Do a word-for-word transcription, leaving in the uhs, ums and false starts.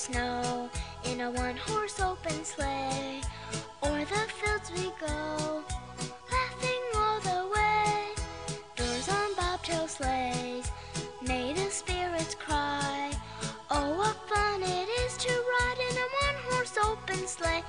snow, in a one-horse open sleigh. O'er the fields we go, laughing all the way. Doors on bobtail sleighs made the spirits cry. Oh, what fun it is to ride in a one-horse open sleigh.